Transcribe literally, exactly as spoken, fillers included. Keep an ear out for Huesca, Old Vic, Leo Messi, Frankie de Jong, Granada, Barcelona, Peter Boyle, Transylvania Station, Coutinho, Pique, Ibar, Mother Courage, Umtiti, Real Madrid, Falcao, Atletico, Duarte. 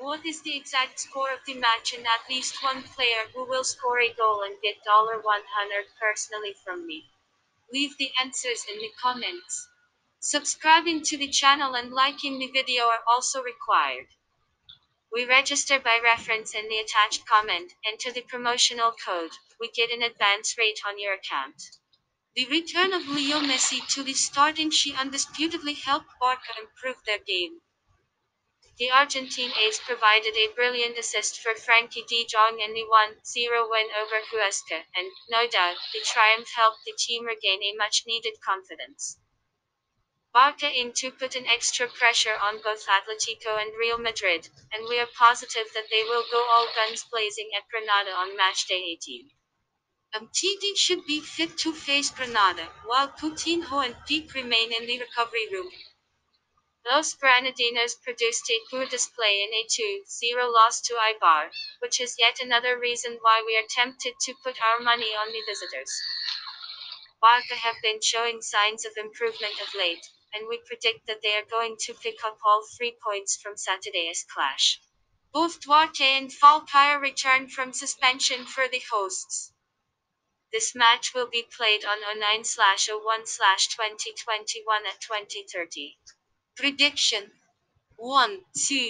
What is the exact score of the match and at least one player who will score a goal and get one hundred dollars personally from me? Leave the answers in the comments. Subscribing to the channel and liking the video are also required. We register by reference in the attached comment, enter the promotional code, we get an advance rate on your account. The return of Leo Messi to the starting she undisputedly helped Barca improve their game. The Argentine ace provided a brilliant assist for Frankie de Jong in the one zero win over Huesca, and, no doubt, the triumph helped the team regain a much-needed confidence. Barca aim to put an extra pressure on both Atletico and Real Madrid, and we are positive that they will go all guns blazing at Granada on matchday eighteen. Umtiti should be fit to face Granada, while Coutinho and Pique remain in the recovery room. Los Granadinos produced a poor display in a two zero loss to Ibar, which is yet another reason why we are tempted to put our money on the visitors. Barca have been showing signs of improvement of late, and we predict that they are going to pick up all three points from Saturday's clash. Both Duarte and Falcao returned from suspension for the hosts. This match will be played on oh nine oh one twenty twenty-one at twenty thirty. Prediction. one two